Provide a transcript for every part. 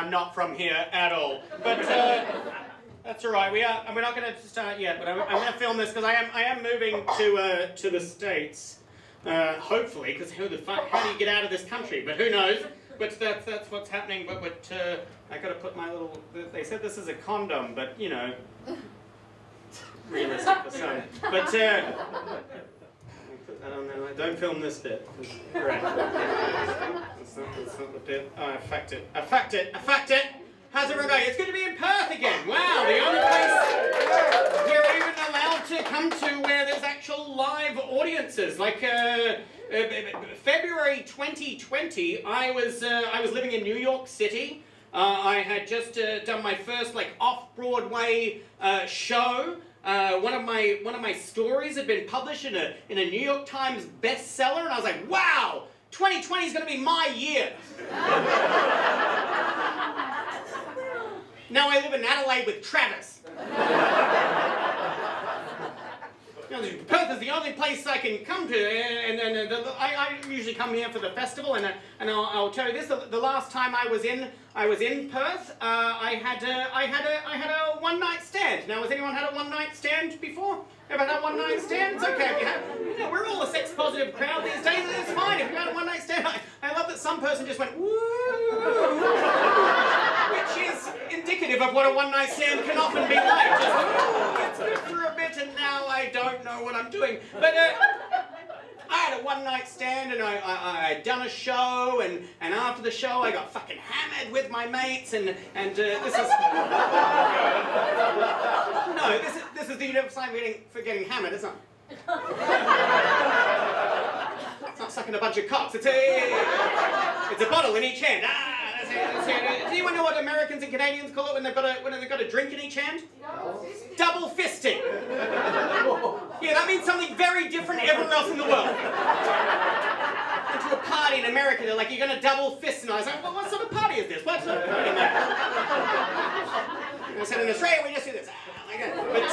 I'm not from here at all. But that's all right. We're not going to start yet, but I'm going to film this because I am moving to the States, hopefully. Because who the fuck? How do you get out of this country? But who knows? But that's what's happening. But I got to put my little. They said this is a condom, but you know, realistic for some. But. I don't know, don't film this bit. Right. It's not the bit. Oh, I fucked it! How's everyone going? It's good to be in Perth again! Wow, the only place we're even allowed to come to where there's actual live audiences. Like, February 2020, I was living in New York City. I had just done my first, like, off-Broadway show. One of my stories had been published in a New York Times bestseller, and I was like, wow, 2020 is going to be my year. Now I live in Adelaide with Travis. Perth is the only place I can come to, and I usually come here for the festival. And I'll tell you this: the last time I was in Perth, I had a one night stand. Now, has anyone had a one night stand before? Ever had one night stands? Okay, if you have, you know, we're all a sex positive crowd these days. And it's fine if you had a one night stand. I love that some person just went woo. Which is indicative of what a one-night stand can often be like. Just like, oh, it's good for a bit, and now I don't know what I'm doing. But I had a one-night stand, and I'd done a show, and after the show I got fucking hammered with my mates, and this is no, this is the universe I'm getting for getting hammered, isn't it? It's not sucking a bunch of cocks. It's a bottle in each hand. Ah! Does anyone know what Americans and Canadians call it when they've got a drink in each hand? Double fisting. Yeah, that means something very different everywhere else in the world. Into a party in America, they're like, you're going to double fist, and I was like, well, what sort of party is this? What sort of party? And I said, in Australia, we just do this. Like that. But,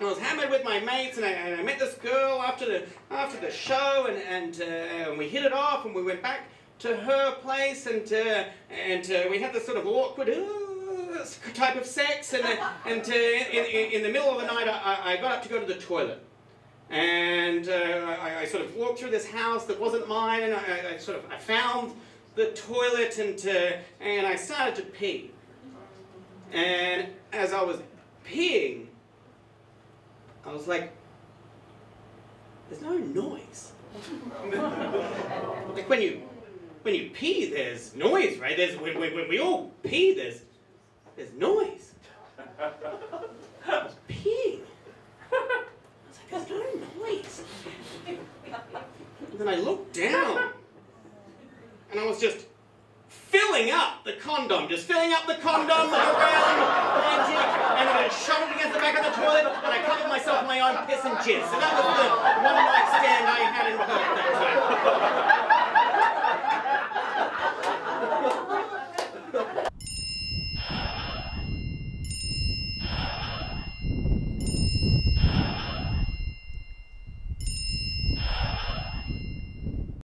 I was hammered with my mates, and I met this girl after the show, and we hit it off, and we went back to her place, and we had this sort of awkward type of sex, and in the middle of the night I got up to go to the toilet, and I sort of walked through this house that wasn't mine, and I found the toilet, and I started to pee, and as I was peeing, I was like, there's no noise. Like when you pee, there's noise, right? When we all pee, there's noise. I was peeing. I was like, there's no noise. And then I looked down, and I was just filling up the condom, around the edge, and I shot it against the back of the toilet, and I covered myself in my own piss and jizz. So that was the one night stand I had in Perth that time.